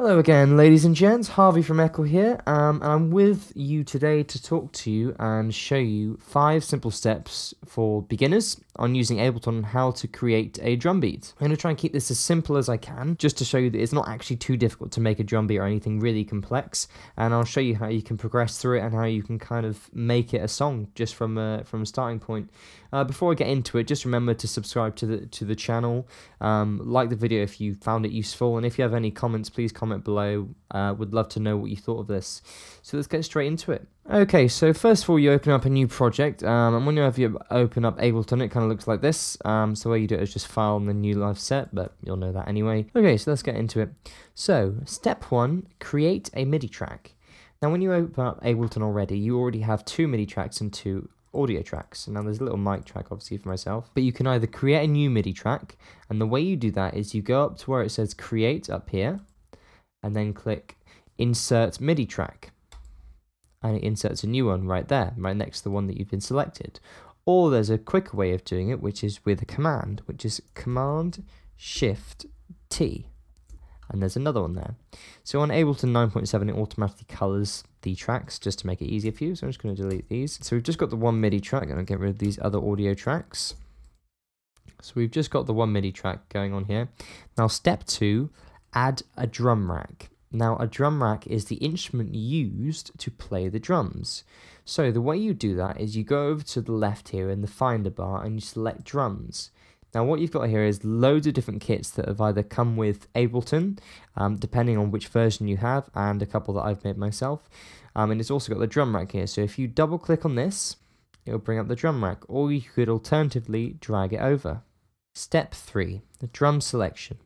Hello again, ladies and gents, Harvey from Echo here, and I'm with you today to talk to you and show you 5 simple steps for beginners on using Ableton on how to create a drum beat. I'm going to try and keep this as simple as I can, just to show you that it's not actually too difficult to make a drum beat or anything really complex, and I'll show you how you can progress through it and how you can kind of make it a song just from a starting point. Before I get into it, just remember to subscribe to the channel, like the video if you found it useful, and if you have any comments, please comment below. Would love to know what you thought of this. So let's get straight into it. Okay, so first of all, you open up a new project, and when you open up Ableton, it kind of looks like this. So the way you do it is just file and then new live set, but you'll know that anyway. Okay, so let's get into it. So step 1, create a MIDI track. Now when you open up Ableton already, you already have 2 MIDI tracks and 2 audio tracks. Now there's a little mic track obviously for myself, but you can either create a new MIDI track, and the way you do that is you go up to where it says create up here, and then click insert MIDI track, and it inserts a new one right there, right next to the one that you've been selected. Or there's a quicker way of doing it, which is with a command, which is Command Shift T, and there's another one there. So on Ableton 9.7 it automatically colours the tracks just to make it easier for you, so I'm just going to delete these. So we've just got the 1 MIDI track, and I'll get rid of these other audio tracks. So we've just got the 1 MIDI track going on here. Now step 2, add a drum rack. Now a drum rack is the instrument used to play the drums. So the way you do that is you go over to the left here in the finder bar and you select drums. Now what you've got here is loads of different kits that have either come with Ableton, depending on which version you have, and a couple that I've made myself, and it's also got the drum rack here. So if you double click on this, it'll bring up the drum rack, or you could alternatively drag it over. Step 3, the drum selection.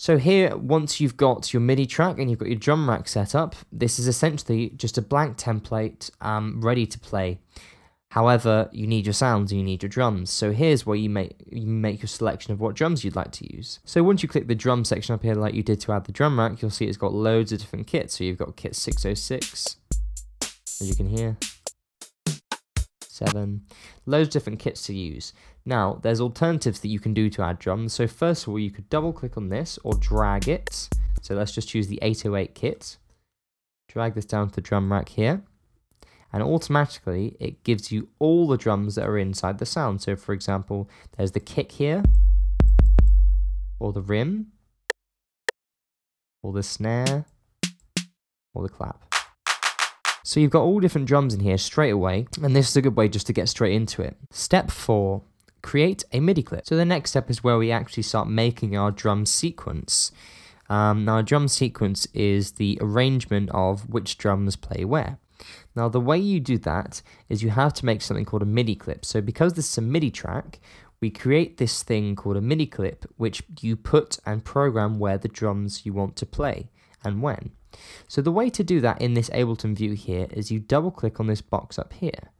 So here, once you've got your MIDI track and you've got your drum rack set up, this is essentially just a blank template ready to play. However, you need your sounds and you need your drums. So here's where you make your selection of what drums you'd like to use. So once you click the drum section up here like you did to add the drum rack, you'll see it's got loads of different kits. So you've got kit 606, as you can hear, 7, loads of different kits to use. Now there's alternatives that you can do to add drums. So first of all, you could double click on this or drag it. So let's just choose the 808 kit, drag this down to the drum rack here, and automatically it gives you all the drums that are inside the sound. So for example, there's the kick here, or the rim, or the snare, or the clap. So you've got all different drums in here straight away, and this is a good way just to get straight into it. Step 4, create a MIDI clip. So the next step is where we actually start making our drum sequence. Now a drum sequence is the arrangement of which drums play where. Now the way you do that is you have to make something called a MIDI clip. So because this is a MIDI track, we create this thing called a MIDI clip, which you put and program where the drums you want to play and when. So the way to do that in this Ableton view here is you double click on this box up here,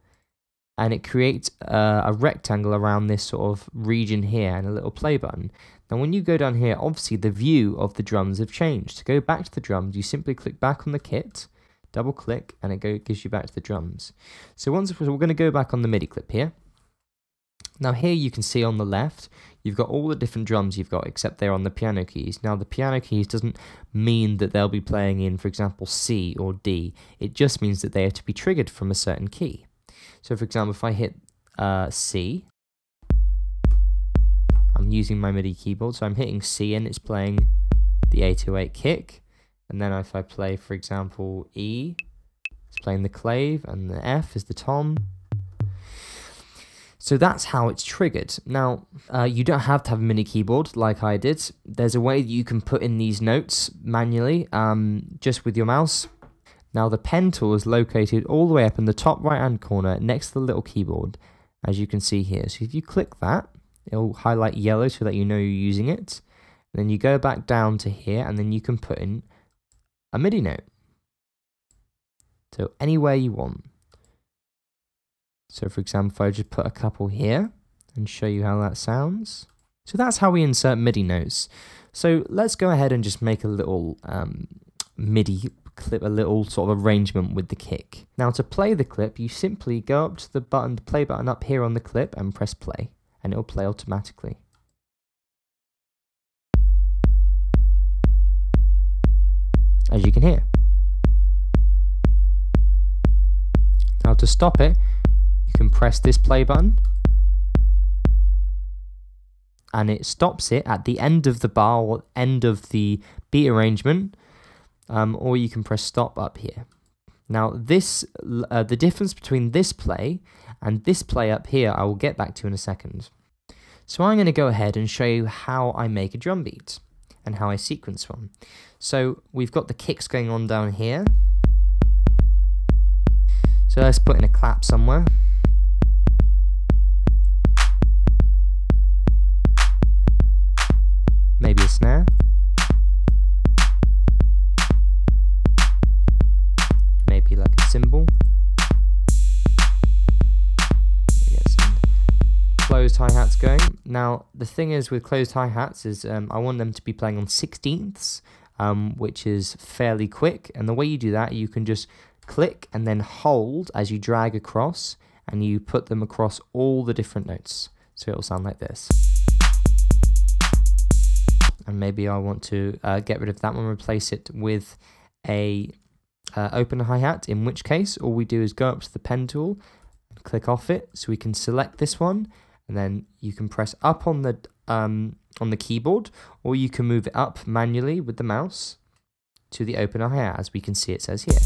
and it creates a rectangle around this sort of region here and a little play button. Now when you go down here, obviously the view of the drums have changed. To go back to the drums, you simply click back on the kit, double click, and it gives you back to the drums. So we're going to go back on the MIDI clip here. Now here you can see on the left, you've got all the different drums you've got, except they're on the piano keys. Now the piano keys doesn't mean that they'll be playing in, for example, C or D. It just means that they have to be triggered from a certain key. So for example, if I hit C, I'm using my MIDI keyboard, so I'm hitting C and it's playing the 808 kick. And then if I play, for example, E, it's playing the clave, and the F is the tom. So that's how it's triggered. Now, you don't have to have a MIDI keyboard like I did. There's a way that you can put in these notes manually, just with your mouse. Now the pen tool is located all the way up in the top right hand corner next to the little keyboard, as you can see here. So if you click that, it'll highlight yellow so that you know you're using it. And then you go back down to here, and then you can put in a MIDI note. So anywhere you want. So for example, if I just put a couple here and show you how that sounds. So that's how we insert MIDI notes. So let's go ahead and just make a little MIDI clip, a little sort of arrangement with the kick. Now to play the clip, you simply go up to the play button up here on the clip and press play, and it'll play automatically. as you can hear. Now to stop it, you can press this play button and it stops it at the end of the bar or end of the beat arrangement, or you can press stop up here. Now this, the difference between this play and this play up here, I will get back to in a second. So I'm going to go ahead and show you how I make a drum beat and how I sequence one. So we've got the kicks going on down here. So let's put in a clap somewhere. Maybe a snare. Maybe like a cymbal. Get some closed hi-hats going. Now the thing is with closed hi-hats is I want them to be playing on 16ths, which is fairly quick, and the way you do that, you can just click and then hold as you drag across, and you put them across all the different notes, so it'll sound like this. And maybe I want to get rid of that one, replace it with a open hi-hat, in which case all we do is go up to the pen tool and click off it, so we can select this one, and then you can press up on the keyboard, or you can move it up manually with the mouse to the open hi-hat, as we can see it says here.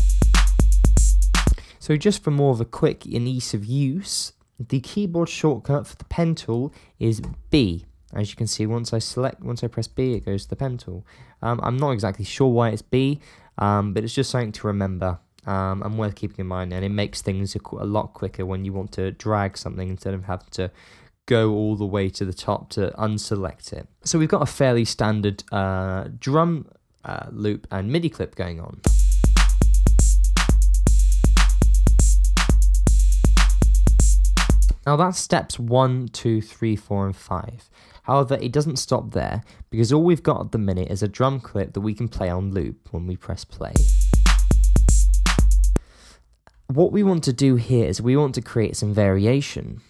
So just for more of a quick and ease of use, the keyboard shortcut for the pen tool is B. As you can see, once I press B, it goes to the pen tool. I'm not exactly sure why it's B, but it's just something to remember and worth keeping in mind. And it makes things a lot quicker when you want to drag something instead of having to go all the way to the top to unselect it. So we've got a fairly standard drum loop and MIDI clip going on. Now that's steps 1, 2, 3, 4 and 5. However, it doesn't stop there, because all we've got at the minute is a drum clip that we can play on loop when we press play. What we want to do here is we want to create some variation.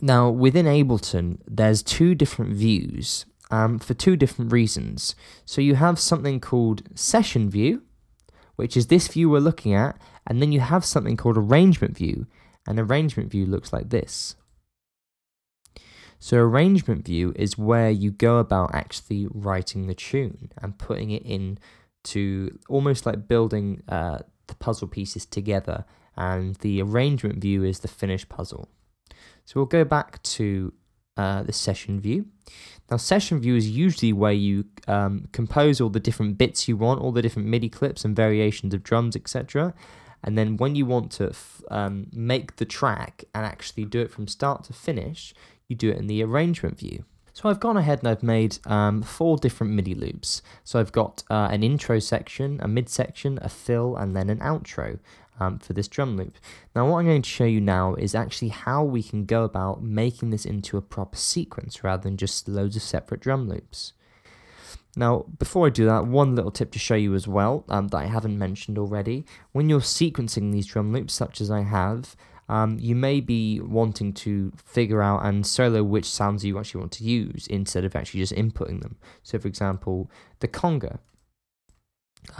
Now within Ableton, there's two different views for two different reasons. So you have something called session view, which is this view we're looking at, and then you have something called arrangement view. And arrangement view looks like this. So arrangement view is where you go about actually writing the tune and putting it in to almost like building the puzzle pieces together, and the arrangement view is the finished puzzle. So we'll go back to the session view. Now session view is usually where you compose all the different bits you want, all the different MIDI clips and variations of drums, etc. And then when you want to make the track and actually do it from start to finish, you do it in the arrangement view. So I've gone ahead and I've made 4 different MIDI loops. So I've got an intro section, a mid section, a fill, and then an outro for this drum loop. Now what I'm going to show you now is actually how we can go about making this into a proper sequence rather than just loads of separate drum loops. Now, before I do that, one little tip to show you as well that I haven't mentioned already. When you're sequencing these drum loops, such as I have, you may be wanting to figure out and solo which sounds you actually want to use instead of actually just inputting them. So, for example, the conga.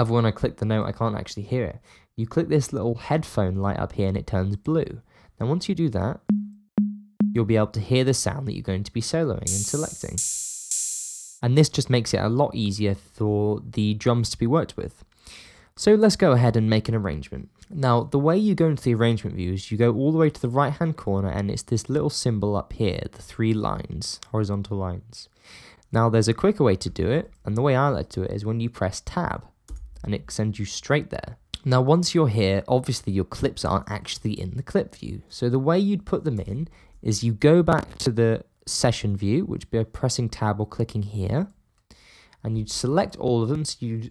When I click the note, I can't actually hear it. You click this little headphone light up here and it turns blue. Now, once you do that, you'll be able to hear the sound that you're going to be soloing and selecting. And this just makes it a lot easier for the drums to be worked with. So let's go ahead and make an arrangement. Now the way you go into the arrangement view is you go all the way to the right hand corner, and it's this little symbol up here, the 3 lines, horizontal lines. Now there's a quicker way to do it, and the way I like to do it is when you press tab and it sends you straight there. Now once you're here, obviously your clips aren't actually in the clip view. So the way you'd put them in is you go back to the session view, which would be pressing tab or clicking here, and you'd select all of them. So you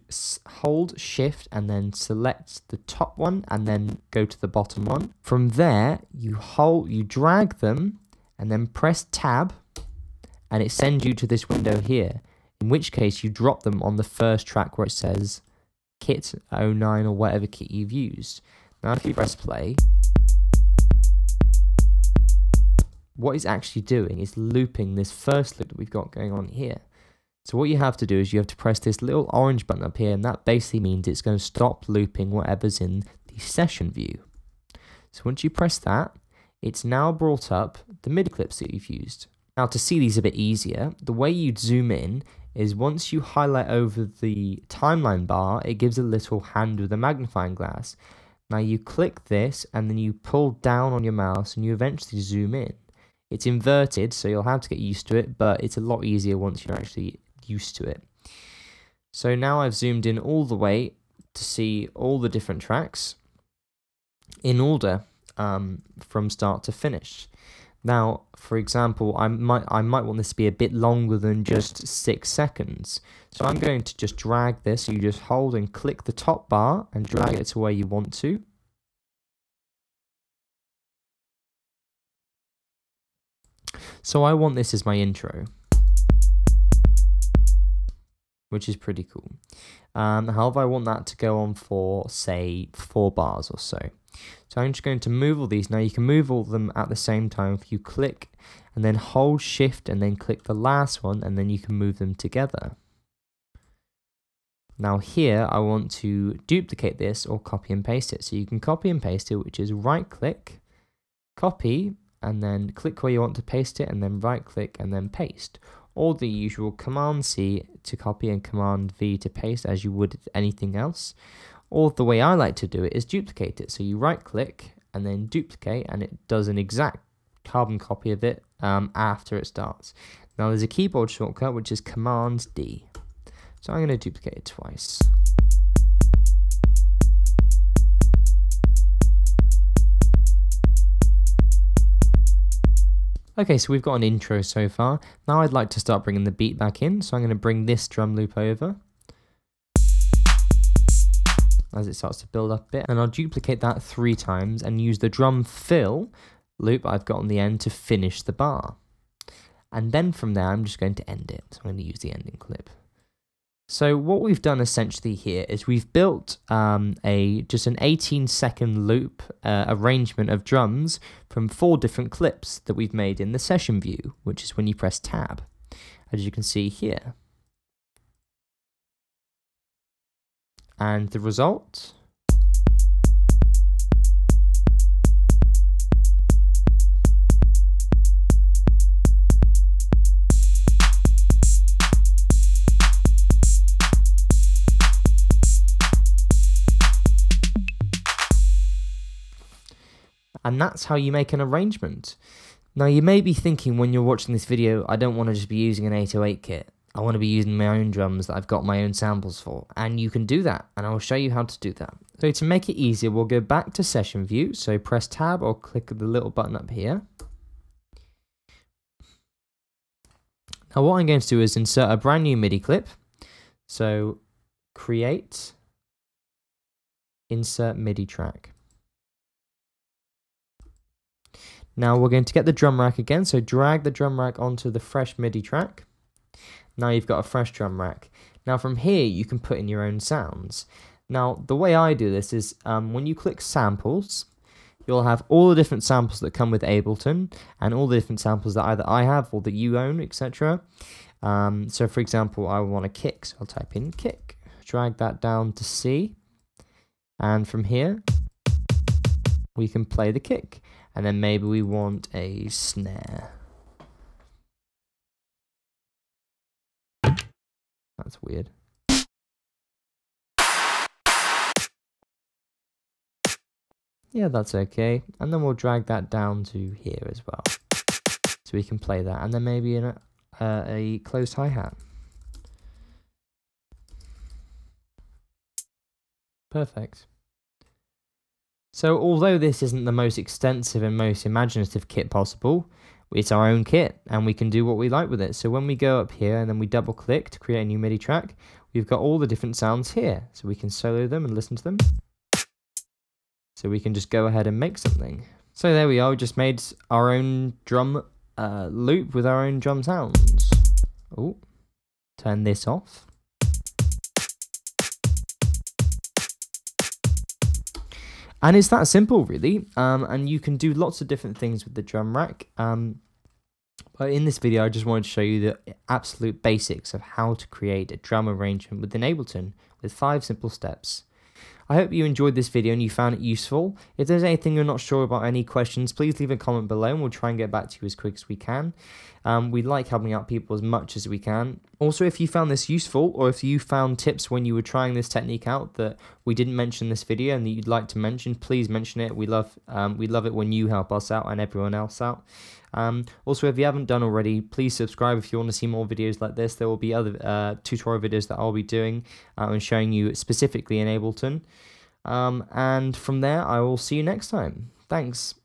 hold shift and then select the top one and then go to the bottom one. From there you drag them and then press tab and it sends you to this window here, in which case you drop them on the first track where it says kit 09 or whatever kit you've used. Now if you press play, what it's actually doing is looping this first loop that we've got going on here. So what you have to do is you have to press this little orange button up here, and that basically means it's going to stop looping whatever's in the session view. So once you press that, it's now brought up the MIDI clips that you've used. Now to see these a bit easier, the way you'd zoom in is once you highlight over the timeline bar, it gives a little hand with a magnifying glass. Now you click this and then you pull down on your mouse and you eventually zoom in. It's inverted, so you'll have to get used to it, but it's a lot easier once you're actually used to it. So now I've zoomed in all the way to see all the different tracks in order from start to finish. Now, for example, I might want this to be a bit longer than just 6 seconds. So I'm going to just drag this. You just hold and click the top bar and drag it to where you want to. So I want this as my intro, which is pretty cool. However, I want that to go on for, say, 4 bars or so. So I'm just going to move all these. Now you can move all of them at the same time if you click and then hold shift and then click the last one, and then you can move them together. Now here I want to duplicate this or copy and paste it. So you can copy and paste it, which is right click, copy, and then click where you want to paste it, and then right click and then paste. Or the usual Command C to copy and Command V to paste, as you would anything else. Or the way I like to do it is duplicate it. So you right click and then duplicate, and it does an exact carbon copy of it after it starts. Now there's a keyboard shortcut which is Command D. So I'm going to duplicate it twice. Okay, so we've got an intro so far. Now I'd like to start bringing the beat back in. So I'm going to bring this drum loop over as it starts to build up a bit, and I'll duplicate that 3 times and use the drum fill loop I've got on the end to finish the bar. And then from there, I'm just going to end it. So I'm going to use the ending clip. So what we've done essentially here is we've built just an 18-second loop arrangement of drums from 4 different clips that we've made in the session view, which is when you press tab, as you can see here. And the result . And that's how you make an arrangement. Now you may be thinking when you're watching this video, I don't want to just be using an 808 kit. I want to be using my own drums that I've got my own samples for. And you can do that, and I'll show you how to do that. So to make it easier, we'll go back to session view. So press tab or click the little button up here. Now what I'm going to do is insert a brand new MIDI clip. So create, insert MIDI track. Now we're going to get the drum rack again, so drag the drum rack onto the fresh MIDI track. Now you've got a fresh drum rack. Now from here you can put in your own sounds. Now the way I do this is when you click samples, you'll have all the different samples that come with Ableton and all the different samples that either I have or that you own, etc. So for example, I want a kick, so I'll type in kick, drag that down to C, and from here we can play the kick. And then maybe we want a snare. That's weird. Yeah, that's okay. And then we'll drag that down to here as well. So we can play that. And then maybe in a closed hi-hat. Perfect. So although this isn't the most extensive and most imaginative kit possible, it's our own kit and we can do what we like with it. So when we go up here and then we double click to create a new MIDI track, we've got all the different sounds here. So we can solo them and listen to them. So we can just go ahead and make something. So there we are, we just made our own drum loop with our own drum sounds. Oh, turn this off. And it's that simple, really, and you can do lots of different things with the drum rack, But in this video I just wanted to show you the absolute basics of how to create a drum arrangement within Ableton with 5 simple steps. I hope you enjoyed this video and you found it useful. If there's anything you're not sure about, any questions, please leave a comment below and we'll try and get back to you as quick as we can. We like helping out people as much as we can. Also, if you found this useful, or if you found tips when you were trying this technique out that we didn't mention in this video and that you'd like to mention, please mention it. We love it when you help us out and everyone else out. Also, if you haven't done already, please subscribe if you want to see more videos like this. There will be other tutorial videos that I'll be doing and showing you specifically in Ableton. And from there, I will see you next time. Thanks.